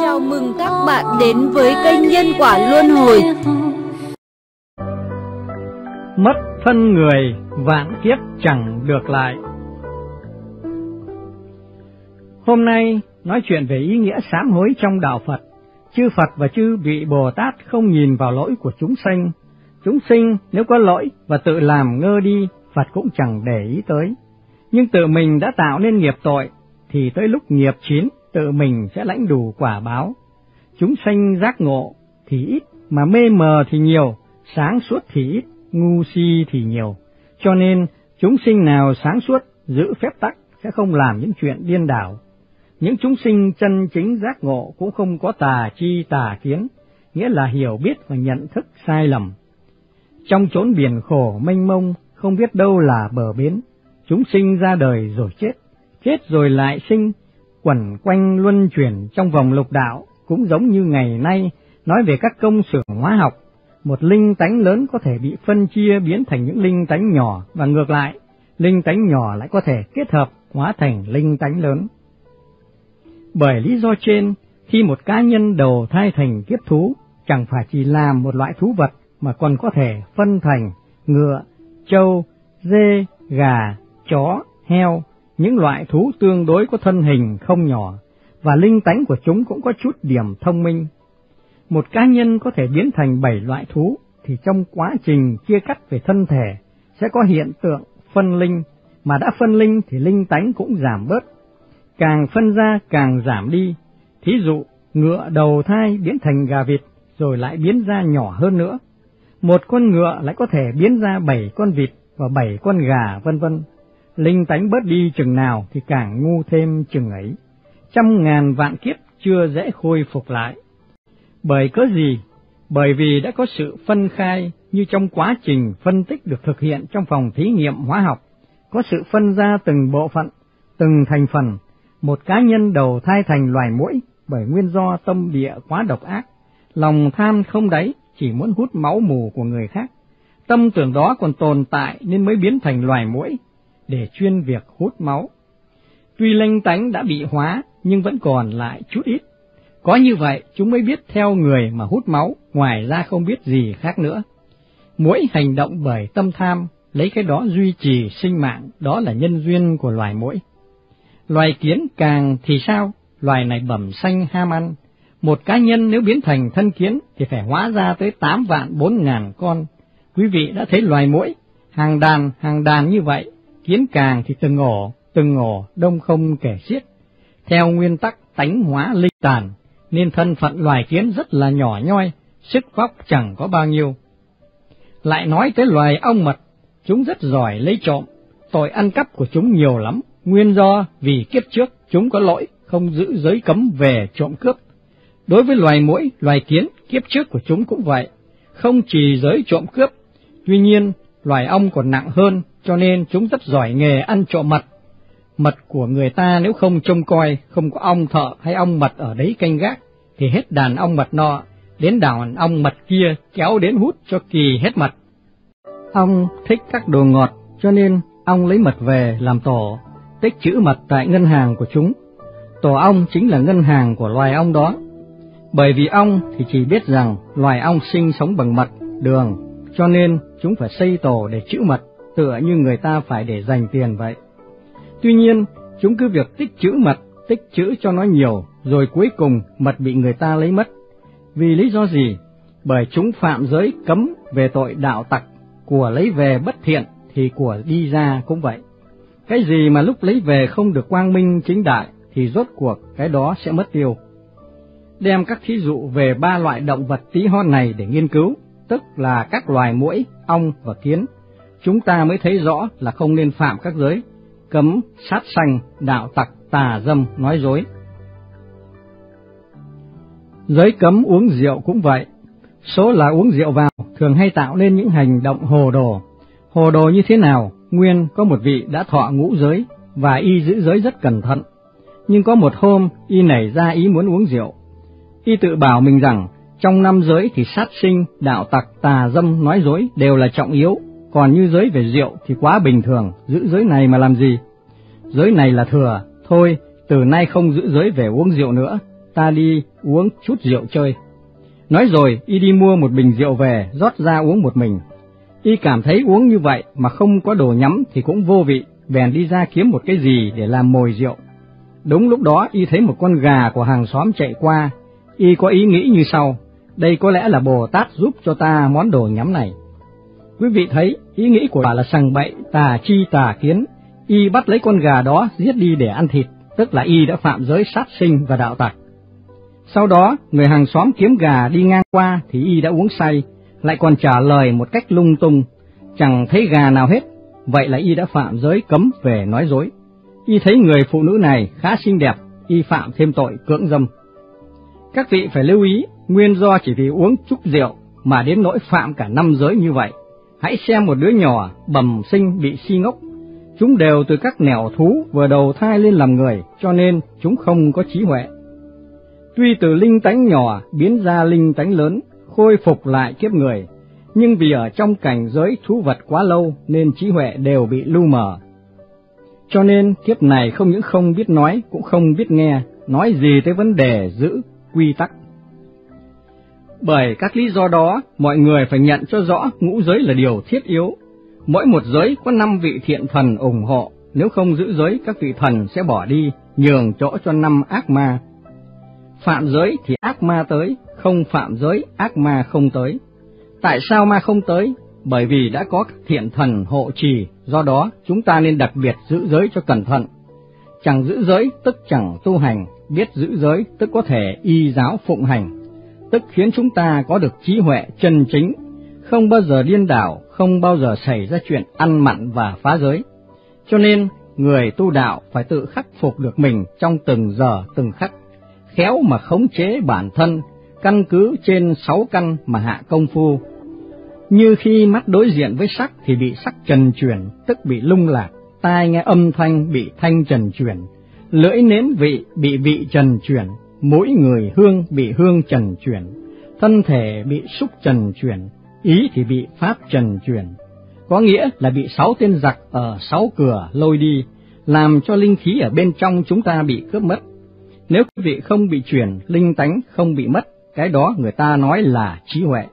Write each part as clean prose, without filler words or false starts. Chào mừng các bạn đến với kênh Nhân Quả Luân Hồi. Mất thân người vạn kiếp chẳng được lại. Hôm nay nói chuyện về ý nghĩa sám hối trong đạo Phật. Chư Phật và chư vị Bồ Tát không nhìn vào lỗi của chúng sanh. Chúng sinh nếu có lỗi và tự làm ngơ đi, Phật cũng chẳng để ý tới. Nhưng tự mình đã tạo nên nghiệp tội, thì tới lúc nghiệp chín, tự mình sẽ lãnh đủ quả báo. Chúng sanh giác ngộ thì ít, mà mê mờ thì nhiều, sáng suốt thì ít, ngu si thì nhiều. Cho nên, chúng sinh nào sáng suốt, giữ phép tắc, sẽ không làm những chuyện điên đảo. Những chúng sinh chân chính giác ngộ cũng không có tà chi tà kiến, nghĩa là hiểu biết và nhận thức sai lầm. Trong chốn biển khổ mênh mông, không biết đâu là bờ bến, chúng sinh ra đời rồi chết, chết rồi lại sinh, quẩn quanh luân chuyển trong vòng lục đạo, cũng giống như ngày nay, nói về các công xưởng hóa học, một linh tánh lớn có thể bị phân chia biến thành những linh tánh nhỏ, và ngược lại, linh tánh nhỏ lại có thể kết hợp hóa thành linh tánh lớn. Bởi lý do trên, khi một cá nhân đầu thai thành kiếp thú, chẳng phải chỉ là một loại thú vật, mà còn có thể phân thành ngựa, trâu, dê, gà, chó, heo, những loại thú tương đối có thân hình không nhỏ, và linh tánh của chúng cũng có chút điểm thông minh. Một cá nhân có thể biến thành 7 loại thú, thì trong quá trình chia cắt về thân thể, sẽ có hiện tượng phân linh, mà đã phân linh thì linh tánh cũng giảm bớt. Càng phân ra càng giảm đi, thí dụ ngựa đầu thai biến thành gà vịt, rồi lại biến ra nhỏ hơn nữa. Một con ngựa lại có thể biến ra 7 con vịt và 7 con gà vân vân. Linh tánh bớt đi chừng nào thì càng ngu thêm chừng ấy. Trăm ngàn vạn kiếp chưa dễ khôi phục lại. Bởi cớ gì? Bởi vì đã có sự phân khai như trong quá trình phân tích được thực hiện trong phòng thí nghiệm hóa học. Có sự phân ra từng bộ phận, từng thành phần. Một cá nhân đầu thai thành loài muỗi bởi nguyên do tâm địa quá độc ác, lòng tham không đáy, chỉ muốn hút máu mù của người khác. Tâm tưởng đó còn tồn tại nên mới biến thành loài muỗi để chuyên việc hút máu. Tuy linh tánh đã bị hóa nhưng vẫn còn lại chút ít. Có như vậy chúng mới biết theo người mà hút máu, ngoài ra không biết gì khác nữa. Muỗi hành động bởi tâm tham, lấy cái đó duy trì sinh mạng, đó là nhân duyên của loài muỗi. Loài kiến càng thì sao? Loài này bẩm sanh ham ăn. Một cá nhân nếu biến thành thân kiến thì phải hóa ra tới 8 vạn 4 ngàn con. Quý vị đã thấy loài muỗi, hàng đàn như vậy, kiến càng thì từng ổ, đông không kể xiết. Theo nguyên tắc tánh hóa linh tàn, nên thân phận loài kiến rất là nhỏ nhoi, sức vóc chẳng có bao nhiêu. Lại nói tới loài ong mật, chúng rất giỏi lấy trộm, tội ăn cắp của chúng nhiều lắm, nguyên do vì kiếp trước chúng có lỗi, không giữ giới cấm về trộm cướp. Đối với loài muỗi, loài kiến, kiếp trước của chúng cũng vậy, không chỉ giới trộm cướp, tuy nhiên loài ong còn nặng hơn, cho nên chúng rất giỏi nghề ăn trộm mật. Mật của người ta nếu không trông coi, không có ong thợ hay ong mật ở đấy canh gác, thì hết đàn ong mật nọ, đến đàn ong mật kia kéo đến hút cho kỳ hết mật. Ong thích các đồ ngọt, cho nên ong lấy mật về làm tổ, tích trữ mật tại ngân hàng của chúng. Tổ ong chính là ngân hàng của loài ong đó. Bởi vì ong thì chỉ biết rằng loài ong sinh sống bằng mật, đường, cho nên chúng phải xây tổ để trữ mật, tựa như người ta phải để dành tiền vậy. Tuy nhiên, chúng cứ việc tích trữ mật, tích trữ cho nó nhiều, rồi cuối cùng mật bị người ta lấy mất. Vì lý do gì? Bởi chúng phạm giới cấm về tội đạo tặc, của lấy về bất thiện thì của đi ra cũng vậy. Cái gì mà lúc lấy về không được quang minh chính đại thì rốt cuộc cái đó sẽ mất tiêu. Đem các thí dụ về 3 loại động vật tí hon này để nghiên cứu, tức là các loài muỗi, ong và kiến, chúng ta mới thấy rõ là không nên phạm các giới cấm, sát sanh, đạo tặc, tà dâm, nói dối. Giới cấm uống rượu cũng vậy, số là uống rượu vào thường hay tạo nên những hành động hồ đồ. Hồ đồ như thế nào? Nguyên có một vị đã thọ ngũ giới và y giữ giới rất cẩn thận, nhưng có một hôm y nảy ra ý muốn uống rượu. Y tự bảo mình rằng, trong 5 giới thì sát sinh, đạo tặc, tà dâm, nói dối đều là trọng yếu, còn như giới về rượu thì quá bình thường, giữ giới này mà làm gì? Giới này là thừa, thôi, từ nay không giữ giới về uống rượu nữa, ta đi uống chút rượu chơi. Nói rồi, y đi mua một bình rượu về, rót ra uống một mình. Y cảm thấy uống như vậy mà không có đồ nhắm thì cũng vô vị, bèn đi ra kiếm một cái gì để làm mồi rượu. Đúng lúc đó, y thấy một con gà của hàng xóm chạy qua, y có ý nghĩ như sau: đây có lẽ là Bồ Tát giúp cho ta món đồ nhắm này. Quý vị thấy, ý nghĩ của bà là sằng bậy, tà chi tà kiến, y bắt lấy con gà đó giết đi để ăn thịt, tức là y đã phạm giới sát sinh và đạo tặc. Sau đó, người hàng xóm kiếm gà đi ngang qua thì y đã uống say, lại còn trả lời một cách lung tung, chẳng thấy gà nào hết, vậy là y đã phạm giới cấm về nói dối. Y thấy người phụ nữ này khá xinh đẹp, y phạm thêm tội cưỡng dâm. Các vị phải lưu ý, nguyên do chỉ vì uống chút rượu mà đến nỗi phạm cả 5 giới như vậy. Hãy xem một đứa nhỏ bẩm sinh bị si ngốc, chúng đều từ các nẻo thú vừa đầu thai lên làm người, cho nên chúng không có trí huệ. Tuy từ linh tánh nhỏ biến ra linh tánh lớn, khôi phục lại kiếp người, nhưng vì ở trong cảnh giới thú vật quá lâu nên trí huệ đều bị lu mờ. Cho nên kiếp này không những không biết nói cũng không biết nghe, nói gì tới vấn đề giữ quy tắc. Bởi các lý do đó, mọi người phải nhận cho rõ ngũ giới là điều thiết yếu. Mỗi một giới có 5 vị thiện thần ủng hộ, nếu không giữ giới các vị thần sẽ bỏ đi, nhường chỗ cho 5 ác ma. Phạm giới thì ác ma tới, không phạm giới ác ma không tới. Tại sao ma không tới? Bởi vì đã có các thiện thần hộ trì, do đó chúng ta nên đặc biệt giữ giới cho cẩn thận. Chẳng giữ giới tức chẳng tu hành, biết giữ giới tức có thể y giáo phụng hành, tức khiến chúng ta có được trí huệ chân chính, không bao giờ điên đảo, không bao giờ xảy ra chuyện ăn mặn và phá giới. Cho nên, người tu đạo phải tự khắc phục được mình trong từng giờ từng khắc, khéo mà khống chế bản thân, căn cứ trên 6 căn mà hạ công phu. Như khi mắt đối diện với sắc thì bị sắc trần chuyển, tức bị lung lạc, tai nghe âm thanh bị thanh trần chuyển, lưỡi nếm vị bị vị trần chuyển, mũi người hương bị hương trần chuyển, thân thể bị xúc trần chuyển, ý thì bị pháp trần chuyển. Có nghĩa là bị 6 tên giặc ở 6 cửa lôi đi, làm cho linh khí ở bên trong chúng ta bị cướp mất. Nếu quý vị không bị chuyển, linh tánh không bị mất, cái đó người ta nói là trí huệ.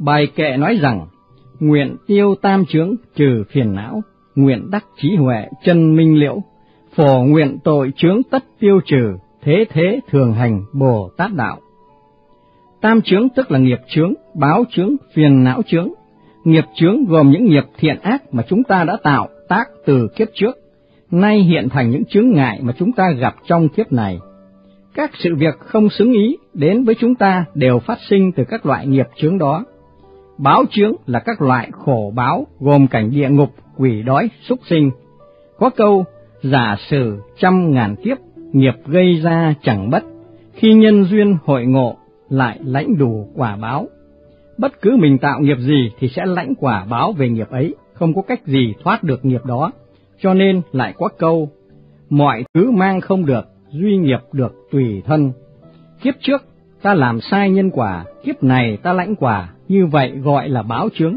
Bài kệ nói rằng: nguyện tiêu 3 chướng trừ phiền não, nguyện đắc trí huệ chân minh liễu, phổ nguyện tội chướng tất tiêu trừ, thế thế thường hành Bồ Tát đạo. 3 chướng tức là nghiệp chướng, báo chướng, phiền não chướng. Nghiệp chướng gồm những nghiệp thiện ác mà chúng ta đã tạo tác từ kiếp trước, nay hiện thành những chướng ngại mà chúng ta gặp trong kiếp này. Các sự việc không xứng ý đến với chúng ta đều phát sinh từ các loại nghiệp chướng đó. Báo chướng là các loại khổ báo gồm cảnh địa ngục, quỷ đói, súc sinh. Có câu: giả sử 100.000 kiếp, nghiệp gây ra chẳng bất, khi nhân duyên hội ngộ lại lãnh đủ quả báo. Bất cứ mình tạo nghiệp gì thì sẽ lãnh quả báo về nghiệp ấy, không có cách gì thoát được nghiệp đó. Cho nên lại có câu: mọi thứ mang không được, duy nghiệp được tùy thân. Kiếp trước ta làm sai nhân quả, kiếp này ta lãnh quả, như vậy gọi là báo chướng.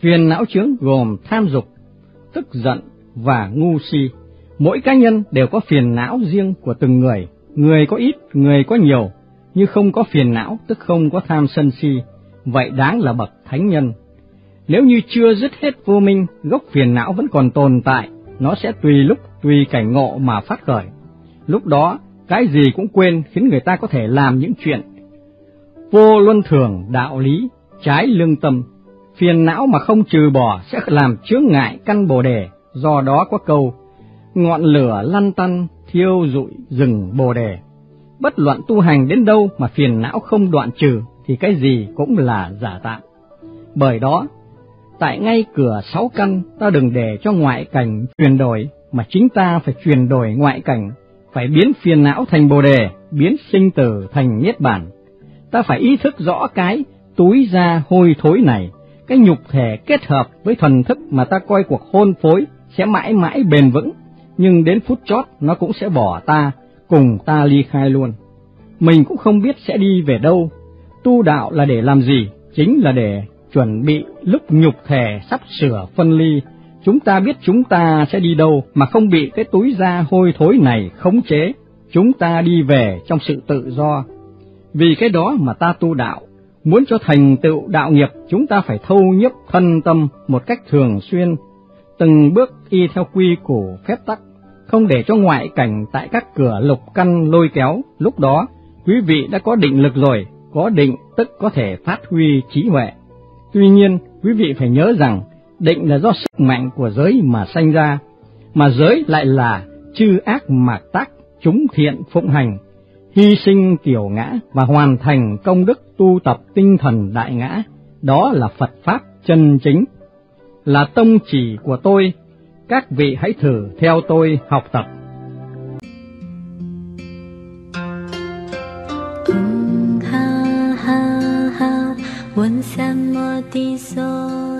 Phiền não chướng gồm tham dục, tức giận và ngu si. Mỗi cá nhân đều có phiền não riêng của từng người, người có ít, người có nhiều, nhưng không có phiền não tức không có tham sân si, vậy đáng là bậc thánh nhân. Nếu như chưa dứt hết vô minh, gốc phiền não vẫn còn tồn tại, nó sẽ tùy lúc, tùy cảnh ngộ mà phát khởi. Lúc đó, cái gì cũng quên khiến người ta có thể làm những chuyện vô luân thường, đạo lý, trái lương tâm. Phiền não mà không trừ bỏ sẽ làm chướng ngại căn Bồ Đề, do đó có câu: ngọn lửa lăn tăn, thiêu rụi rừng Bồ Đề. Bất luận tu hành đến đâu mà phiền não không đoạn trừ thì cái gì cũng là giả tạm. Bởi đó, tại ngay cửa 6 căn ta đừng để cho ngoại cảnh chuyển đổi, mà chính ta phải chuyển đổi ngoại cảnh, phải biến phiền não thành Bồ Đề, biến sinh tử thành Niết Bàn. Ta phải ý thức rõ cái túi da hôi thối này, cái nhục thể kết hợp với thần thức mà ta coi cuộc hôn phối sẽ mãi mãi bền vững, nhưng đến phút chót nó cũng sẽ bỏ ta, cùng ta ly khai luôn. Mình cũng không biết sẽ đi về đâu. Tu đạo là để làm gì? Chính là để chuẩn bị lúc nhục thể sắp sửa phân ly, Chúng ta biết chúng ta sẽ đi đâu mà không bị cái túi da hôi thối này khống chế, chúng ta đi về trong sự tự do. Vì cái đó mà ta tu đạo, muốn cho thành tựu đạo nghiệp chúng ta phải thâu nhiếp thân tâm một cách thường xuyên, từng bước y theo quy củ phép tắc, không để cho ngoại cảnh tại các cửa lục căn lôi kéo. Lúc đó, quý vị đã có định lực rồi, có định tức có thể phát huy trí huệ. Tuy nhiên, quý vị phải nhớ rằng, định là do sức mạnh của giới mà sanh ra, mà giới lại là chư ác mạc tác, chúng thiện phụng hành, hy sinh tiểu ngã và hoàn thành công đức tu tập tinh thần đại ngã. Đó là Phật Pháp chân chính, là tông chỉ của tôi. Các vị hãy thử theo tôi học tập. Ha ha ha,